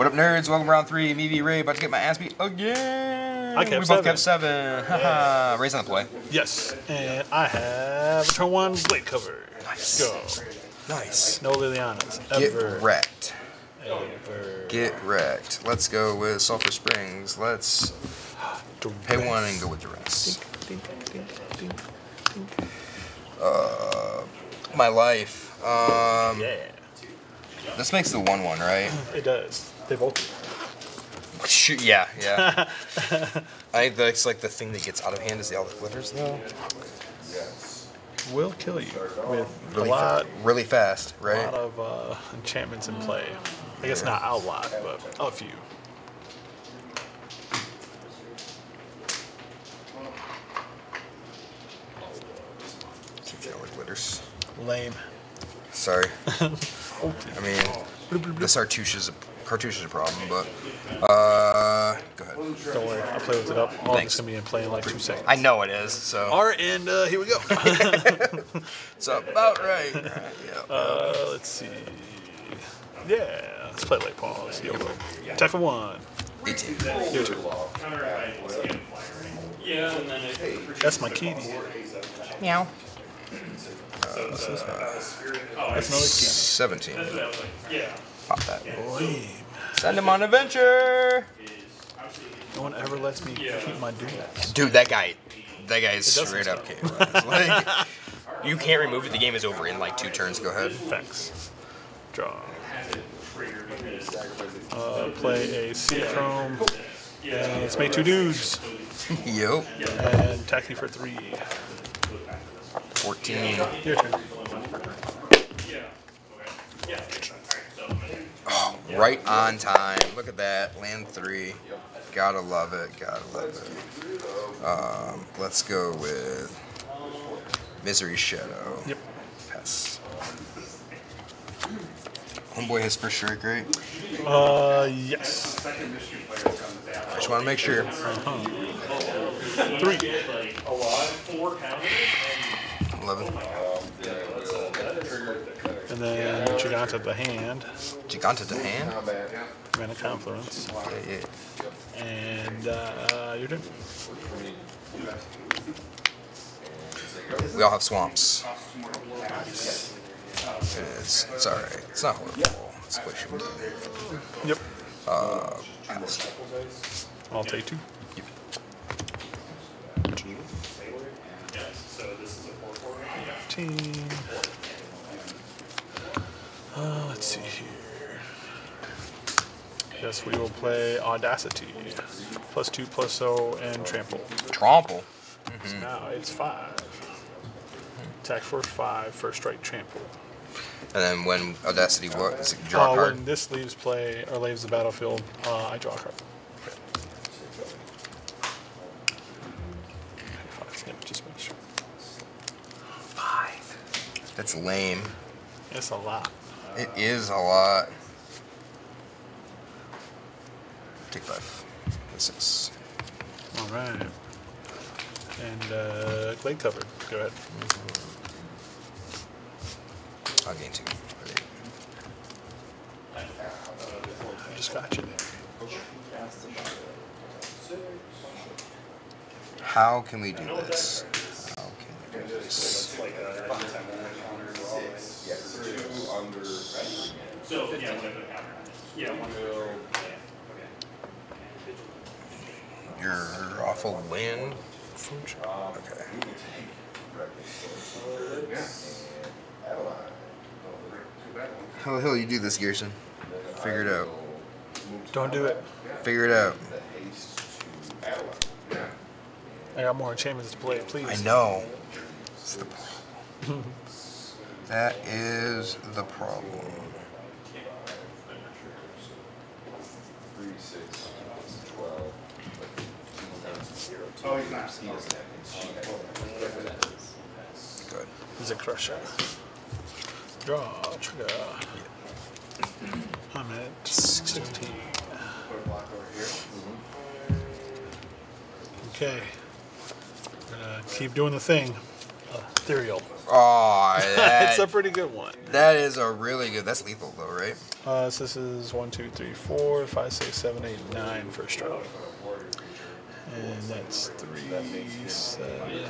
What up, nerds? Welcome to round three. Me, V-Ray, about to get my ass beat again. I kept seven. Haha. Yes. Ray's on the play. Yes. And I have turn one, blade cover. Nice. Go. Nice. No Lilianas. Ever. Get wrecked. Ever. Get wrecked. Let's go with Sulphur Springs. Let's Duress. Pay one and go with Duress. Dink, dink, dink, dink, dink. My life. Yeah. This makes the 1-1, right? It does. They both. Yeah, yeah. I think that's like the thing that gets out of hand is all the glitters, though. Will kill you with really a lot, really fast, right? A lot of enchantments in play. I guess not a lot, but a few. Glitters. Lame. Sorry. I mean, this cartouche is a problem, but go ahead. Don't worry, I'll play with it up. All this is gonna be in play in like 2 seconds. I know it is. So. All right, and here we go. It's about right. Yeah. Let's see. Yeah, let's play late pause. Yo, attack for one. 18. Your turn. Hey, that's my kitty. Meow. What's this one? That's another 17. Pop that. Lame. Send him on an adventure. No one ever lets me keep my dudes. Dude, that guy is straight up K. Like, you can't remove it. The game is over in like 2 turns. Go ahead. Thanks. Draw. Play a sea chrome. Let's make 2 dudes. Yo. And attack you for 3. 14. Your turn. Oh, right on time. Look at that. Land 3. Gotta love it. Gotta love it. Let's go with Misery's Shadow. Yep. Pass. Homeboy has first strike, right? Yes. I just want to make sure. 3. 11. And then Giganto the hand. Giganto the hand? Ran a confluence. Yeah, yeah. And you're doing. We all have swamps. Nice. It's alright. It's not horrible. It's what you would do. Yep. I'll take 2. Yep. Let's see here. Yes, we will play Audacity. +2/+0 and trample. Trample. So now it's 5. Attack for 5. First strike trample. And then when Audacity what? Is it draw a card? When this leaves play or leaves the battlefield, I draw a card. That's lame. It's a lot. It is a lot. Take 5. And 6. All right. And glade cover. Go ahead. I'll gain 2. I just got you there. How can we do this? How can we do this? So, yeah, you're off a land. Okay. How the hell you do this, Gearson? Figure it out. Don't do it. Figure it out. I got more enchantments to play, please. I know. It's the problem. That is the problem. Good. He's a crusher. Draw, trigger. Yeah. I'm at 16. Okay. Gonna keep doing the thing. Ethereal. Oh, that, it's a pretty good one. That is a really good. That's lethal though, right? So this is 1, 2, 3, 4, 5, 6, 7, 8, 9 first drop. And that's 3, 7,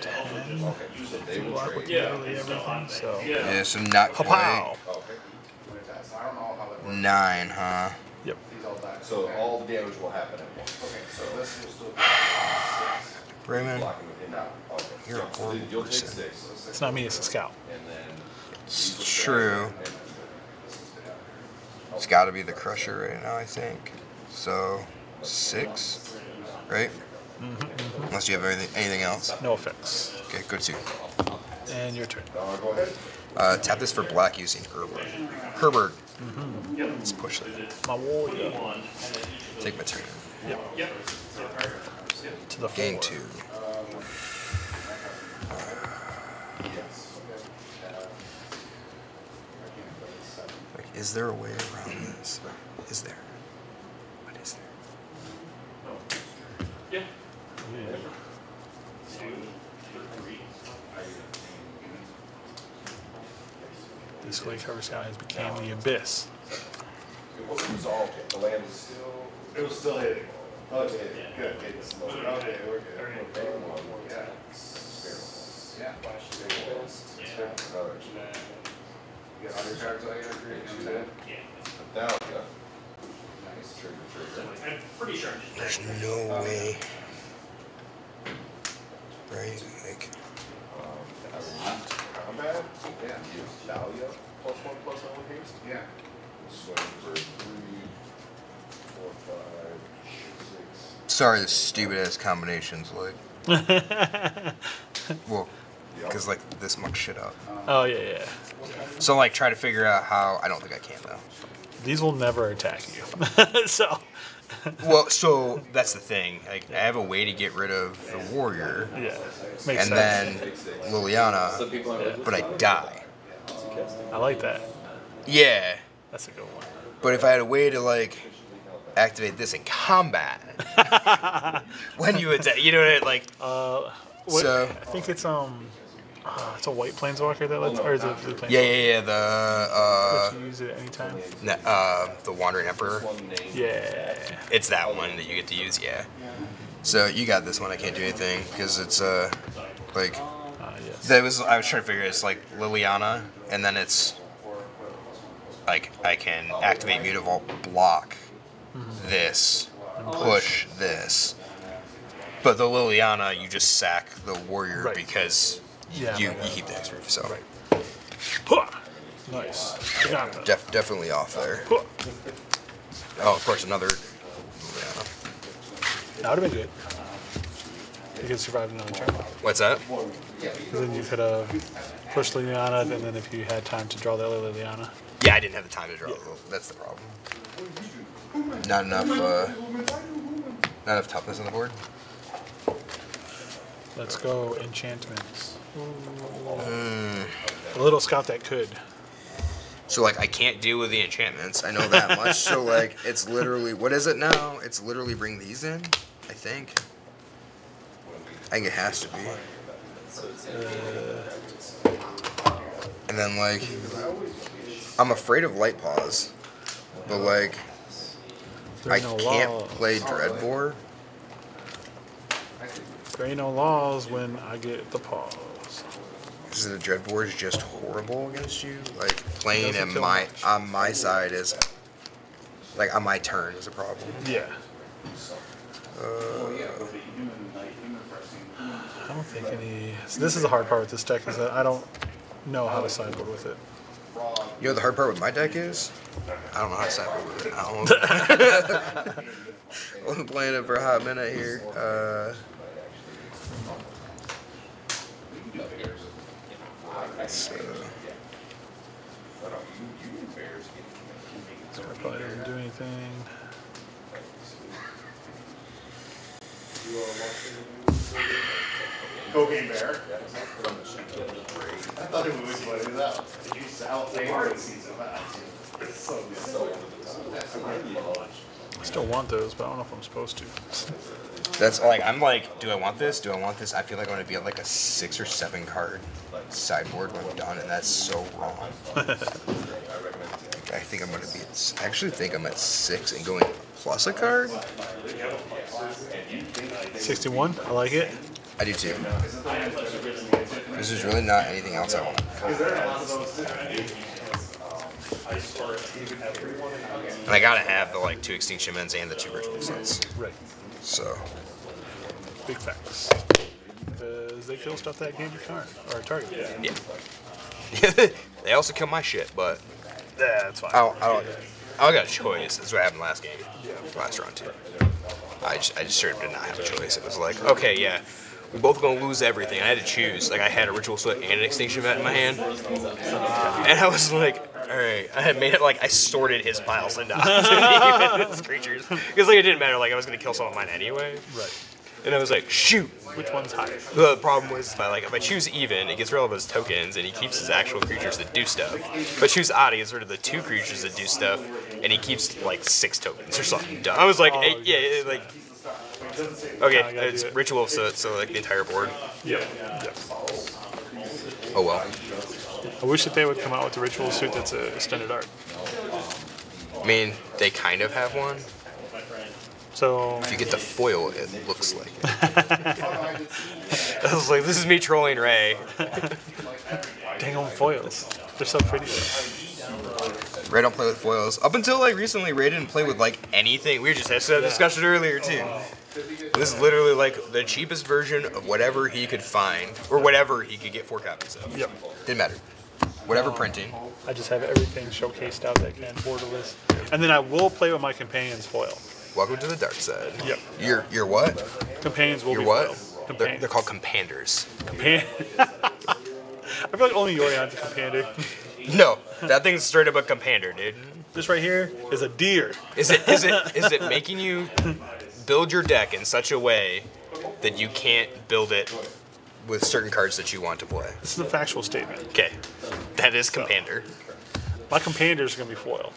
10. Okay. You block with nearly everything, so... Yeah, so not quite. 9, huh? Yep. So all the damage will happen at once. Okay, so this will still... Raymond, you're a horrible person. It's not me, it's a scout. It's true. It's got to be the crusher right now, I think. So, 6, right? Mm-hmm, mm-hmm. Unless you have anything else. No effects. Okay, good to you. And your turn. Tap this for black using Herbert. Herbert. Mm-hmm. Let's push that. My warrior. Take my turn. Yep. To the game 4. 2. Is there a way around this? Is there? What is there? Yeah. 2, 3. This clay cover sky has become the abyss. It wasn't resolved yet. The land was still. It was still hitting. Oh, okay. Yeah. Good. Okay, we're good. Yeah. Yeah. Yeah, there's no way. Right? Like. Combat? Yeah. Thalia? +1/+0 haste? Yeah. Sorry, the stupid ass combinations, like. Well. Because, like, this much shit up. Oh, yeah. So, like, try to figure out how... I don't think I can, though. These will never attack you. So... Well, so, that's the thing. Like, I have a way to get rid of the warrior. Yeah. Makes sense. And then Liliana, but I die. I like that. Yeah. That's a good one. But if I had a way to, like... activate this in combat... when you attack... You know what I mean? Like... So, I think it's a white planeswalker that lets, or is it blue planeswalker? Yeah. The you use it at any time. The Wandering Emperor. Yeah. It's that one that you get to use. Yeah. So you got this one. I can't do anything because it's like yes. I was trying to figure it's like Liliana, and then it's like I can activate Mutavault, block this, push this. But the Liliana, you just sack the warrior because you keep the extra. So. Right. Nice. Definitely off there. Oh, of course, another Liliana. That would have been good. You could survive another turn. What's that? Then you could push Liliana, and then if you had time to draw the other Liliana. Yeah, I didn't have the time to draw. That's the problem. Not enough toughness on the board. Let's go enchantments. A little scout that could. So like I can't deal with the enchantments. I know that much. So like it's literally what is it now? It's literally bring these in. I think. It has to be. And then like I'm afraid of light paws, but like I can't play Dreadbore. There ain't no laws when I get the paws. Because the Dreadbore is just horrible against you. Like playing on my side is like on my turn is a problem. Yeah. I don't think any. So this is the hard part with this deck is that I don't know how to sideboard with it. You know what the hard part with my deck is? I don't know how to sideboard with it. I wasn't playing it for a hot minute here. So. That probably doesn't do anything. Cocaine bear. I thought it was what it was out. Did you sell I still want those, but I don't know if I'm supposed to. That's like I'm like, do I want this? Do I want this? I feel like I'm gonna be at like a 6 or 7 card sideboard when I'm done, and that's so wrong. I think I'm going to be. I actually think I'm at 6 and going plus a card. 61. I like it. I do too. This is really not anything else I want to cut. And I gotta have the like 2 Extinction Events and the 2 Ritual Suits. Right. So. Big facts. Does they kill stuff that game or target? Yeah. They also kill my shit, but that's fine. I got a choice. That's what happened last game. Yeah. Last round too. I just sure did not have a choice. It was like, okay, yeah, we're both gonna lose everything. I had to choose. Like I had a Ritual Suit and an Extinction Event in my hand, and I was like. All right, I had made it like I sorted his piles into his creatures because like it didn't matter. Like I was gonna kill some of mine anyway. Right. And I was like, shoot, which one's higher? The problem was by like if I choose even, it gets rid of his tokens and he keeps his actual creatures that do stuff. If I choose odd, he gets rid of the 2 creatures that do stuff, and he keeps like 6 tokens or something. I was like, hey, yeah, like okay, it's Ritual Suit, so like the entire board. Yeah. Oh well. I wish that they would come out with a Ritual Suit that's a extended art. I mean, they kind of have one. So if you get the foil, it looks like it. I was like, this is me trolling Ray. Dang on foils. They're so pretty. Ray don't play with foils. Up until like recently, Ray didn't play with like anything. We just had that discussion earlier too. This is literally like the cheapest version of whatever he could find, or whatever he could get 4 copies of. Yep. Didn't matter. Whatever printing. I just have everything showcased out that can, borderless. And then I will play with my companion's foil. Welcome to the dark side. Yep. Your what? Companions will be what? Foil. They're called companders. I feel like only Yorion's a compander. No, that thing's straight up a compander, dude. This right here is a deer. Is it making you build your deck in such a way that you can't build it with certain cards that you want to play? This is a factual statement. Okay, that is compander. My companders are gonna be foil.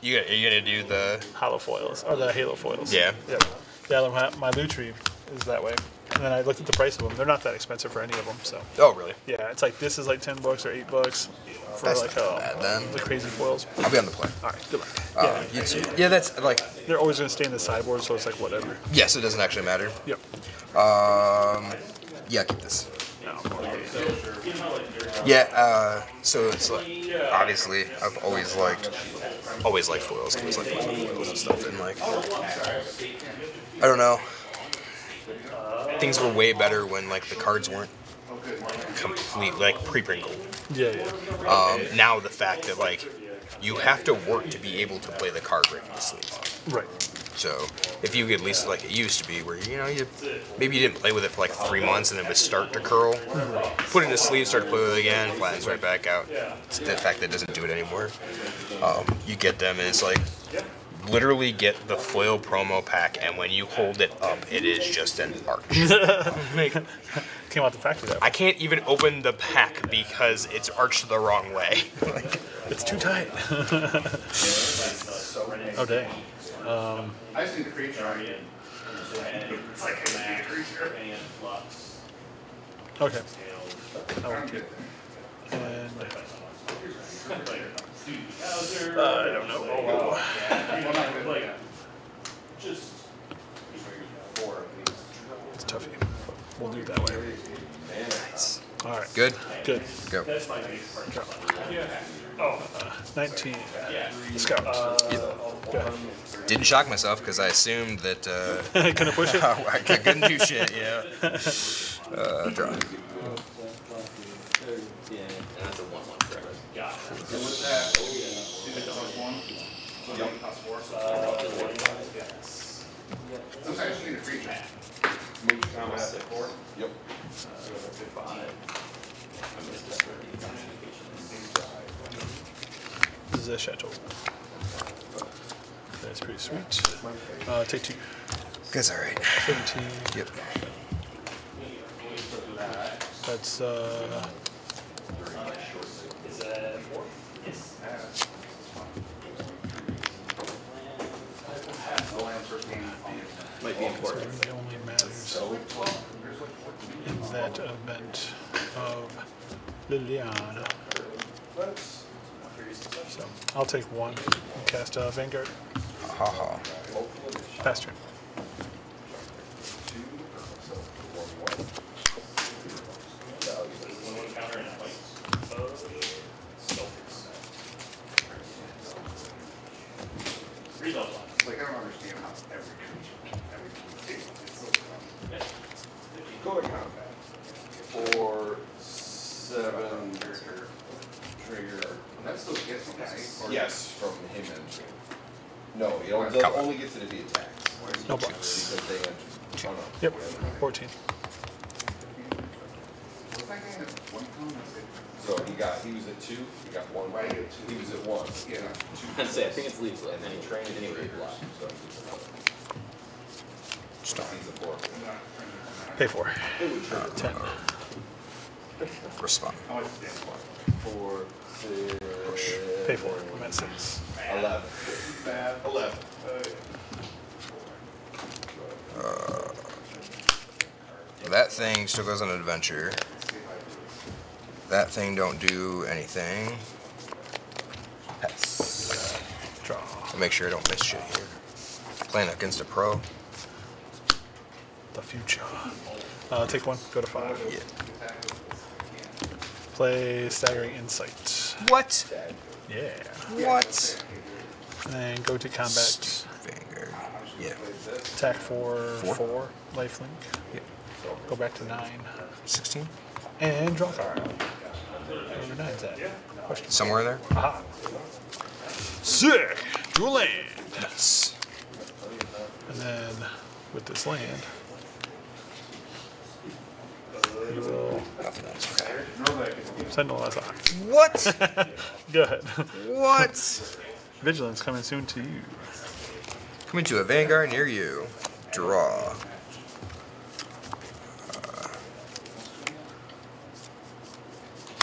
You're gonna do the hollow foils or the halo foils? Yeah. Yep. Yeah. My Lutri is that way. And then I looked at the price of them. They're not that expensive for any of them. So. Oh really? Yeah. It's like this is like $10 or $8 for that's like not bad, then. The crazy foils. I'll be on the play. All right. Good luck. Yeah. You too. Yeah. That's like they're always gonna stay in the sideboard, so it's like whatever. Yes, it doesn't actually matter. Yep. Yeah. Keep this. Yeah, so it's like, obviously, I've always liked foils, always liked foils and stuff, and like, I don't know, things were way better when like the cards weren't complete, like pre-pringled. Yeah. Now the fact that like, you have to work to be able to play the card right in the sleeve. Right. So if you at least like it used to be, where you know you maybe you didn't play with it for like 3 months and it would start to curl, put it in the sleeve, start to play with it again, flattens right back out. It's the fact that it doesn't do it anymore. You get them and it's like literally get the foil promo pack, and when you hold it up, it is just an arch. Like, came out the factory. I can't even open the pack because it's arched the wrong way. Like, it's too tight. Oh dang. I've seen the creature already in. It's like a man creature. Okay. And I don't know. It's toughy. We'll do it that way. Nice. All right. Good. Go. 19. Scout. Didn't shock myself because I assumed that. Couldn't push it? I couldn't do shit, yeah. Draw. Sometimes you need a free chat. Yep. This is a chateau. That's pretty sweet. Take 2. That's alright. 17. Yep. That's 4. Yes. Might be important. It only matters in that event of Liliana. So I'll take one and cast Vanguard. Haha. Pass turn. Like, I don't understand how every creature, it's so going combat. 4/7 trigger. That still gets dice. Yes, from him entering. No, it only gets it if he attacks. No blocks. Because they enter. Oh, no. Yep. 14. So he was at 2, he got 1. Right, he was at 1. Yeah. I think it's lethal, and then he trained and he re-blocked. So stop. Pay 4. 10. Respond. 4, 6. Push. Pay 4. I'm at 6. 11. 11. That thing still goes on an adventure. That thing don't do anything. Pass. Draw. Make sure I don't miss shit here. Playing against a pro. The future. Take 1, go to 5. Yeah. Play Staggering Insight. What? Yeah. What? And go to combat. Finger. Yeah. Attack four. Lifelink. Yeah. Go back to 9. 16. And draw card. Question. Somewhere there? Aha. Sick! Draw land! Nice. And then, with this land, you will... Nothing else. Okay. Sentinel as a... What? Go ahead. What? Vigilance coming soon to you. Coming to a Vanguard near you. Draw.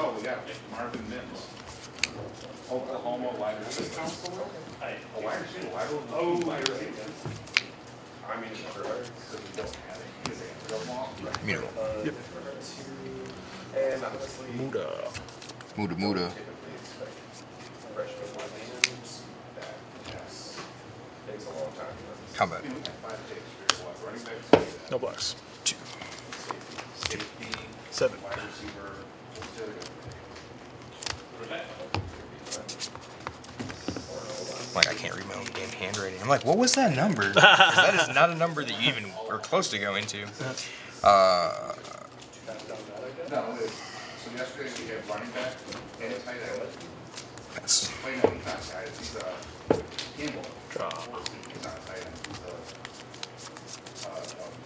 Oh, we got Marvin Mims, Oklahoma Library Council. I mean, we don't have it. Mural. Yep. And honestly, Muda. Takes a long time. Combat. No blocks. 2, 7. Like, I can't read my own damn handwriting. I'm like, what was that number? That is not a number that you even were close to going to. So yesterday we had running back and tight end. That's playing on defense, guys. He's a handball. Draw. He's not a tight end.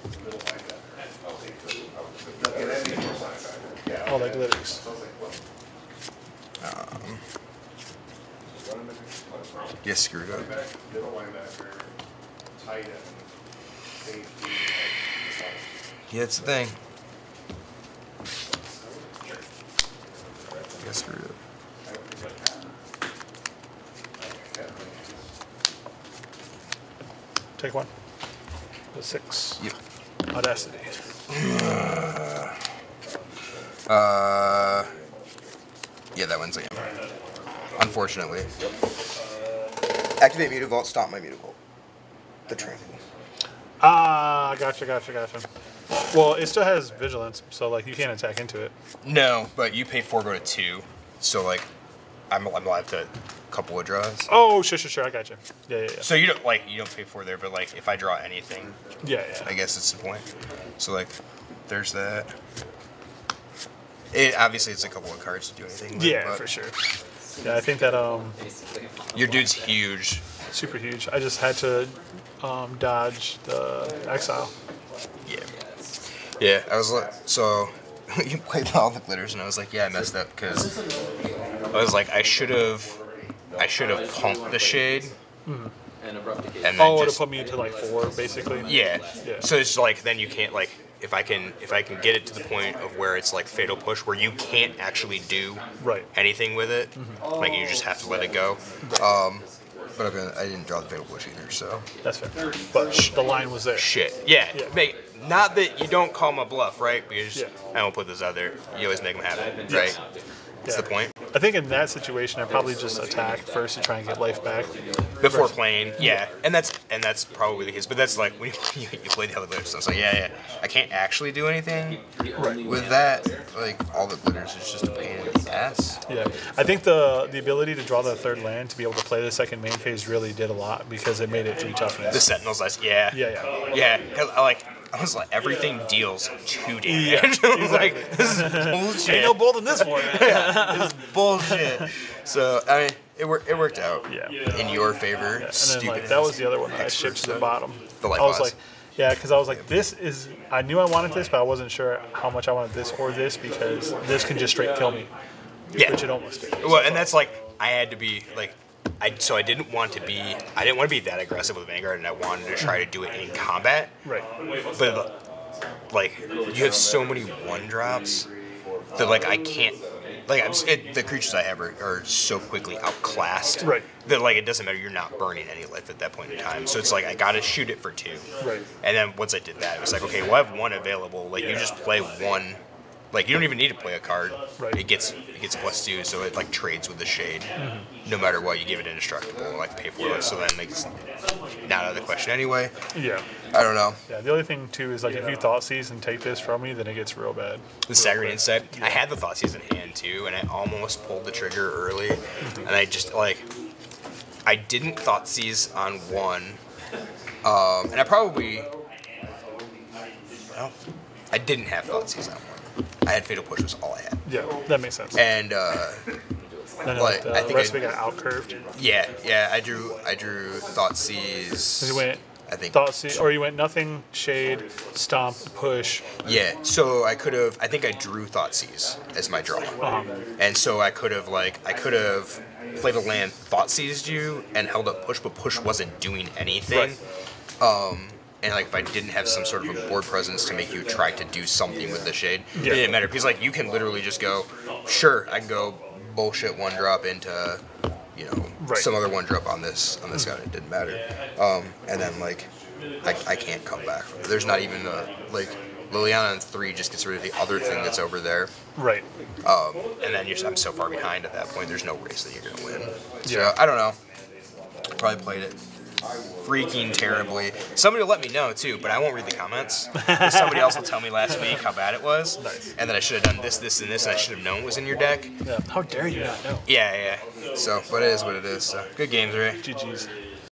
He's a middle linebacker. All that glitters. Yes, screwed up. Yeah, it's the thing. Yes, screwed up. Take 1. The 6. Yep. Audacity. Yeah, that one's a game. Unfortunately. Activate Mutavault, stop my Mutavault. The train. Ah, gotcha. Well, it still has vigilance, so like you can't attack into it. No, but you pay 4, go to 2. So like, I'm live to a couple of draws. Oh, sure, I gotcha. Yeah. So you don't pay 4 there, but like if I draw anything. Yeah. I guess it's the point. So like, there's that. It, obviously, it's a couple of cards to do anything. Yeah, for sure. Yeah, I think that your dude's huge. Super huge. I just had to dodge the exile. Yeah. I was like, so you played all the glitters, and I was like, yeah, I messed up because I was like, I should have punked the shade. Mm-hmm. And then it would put me into like 4, basically. Yeah. So it's like then you can't like. If I can get it to the point of where it's like Fatal Push, where you can't actually do anything with it, like you just have to let it go. But I didn't draw the Fatal Push either, so that's fair. But the line was there. Shit, yeah. Mate, not that you don't call my bluff, right? Because I won't put this out there. You always make them happen, right? That's the point. I think in that situation, I probably just attack first to try and get life back. Before playing, yeah. And that's probably the case. But that's like, when you play the other glitter, so it's like, yeah, yeah. I can't actually do anything with that. Like, all the glitters is just a pain in the ass. Yeah. I think the ability to draw the third land to be able to play the second main phase really did a lot because it made it through toughness. The Sentinels, yeah. Because I was like, everything deals 2 damage. Yeah, exactly. Like, this is bullshit. Ain't no bold in this one. Yeah, this is bullshit. So, I mean, it worked out in your favor. Yeah. And then, like, that was the other one that I shipped to the bottom. The light boss. Like, yeah, because I was like, this is, I knew I wanted this, but I wasn't sure how much I wanted this or this, because this can just straight kill me. Yeah. Which it almost did. Well, and that's like, I had to be, like, I didn't want to be that aggressive with Vanguard, and I wanted to try to do it in combat. Right. But like, you have so many one drops that like I can't. Like the creatures I have are so quickly outclassed. Right. That like it doesn't matter. You're not burning any life at that point in time. So it's like I gotta shoot it for 2. Right. And then once I did that, it was like, okay, well I have 1 available. Like you just play 1. Like, you don't even need to play a card. Right. It gets +2, so it, like, trades with the shade. Mm-hmm. No matter what, you give it indestructible and, like, pay for it. So then it's not out of the question anyway. Yeah. I don't know. Yeah, the other thing, too, is, like, if you Thought Seize and take this from me, then it gets real bad. The Staggering Insight. Yeah. I had the Thought Seize in hand, too, and I almost pulled the trigger early. Mm-hmm. And I just, like, I didn't Thought Seize on 1. And I probably, well, I didn't have Thought Seize on 1. I had Fatal Push was all I had. Yeah, that makes sense. And like I think the rest of it got outcurved. Yeah, yeah. I drew Thought Seize. You went, I think Thought Seize, or you went nothing, shade, stomp, push. Yeah. So I could have. I think I drew Thought Seize as my draw. And so I could have played a land, Thought Seized you, and held up Push, but Push wasn't doing anything. Right. And like if I didn't have some sort of a board presence to make you try to do something with the shade, it didn't matter. Because like you can literally just go, sure, I can go bullshit 1-drop into, you know, some other 1-drop on this guy. It didn't matter. And then like I can't come back. There's not even Liliana in 3 just gets rid of the other thing that's over there. Right. And then I'm so far behind at that point. There's no race that you're gonna win. So I don't know. I probably played it freaking terribly. Somebody will let me know too, but I won't read the comments. Somebody else will tell me last week how bad it was, and that I should have done this, this, and this, and I should have known it was in your deck. Yeah. How dare you not know? Yeah, yeah. So, but it is what it is. So, good games, Ray. GGs.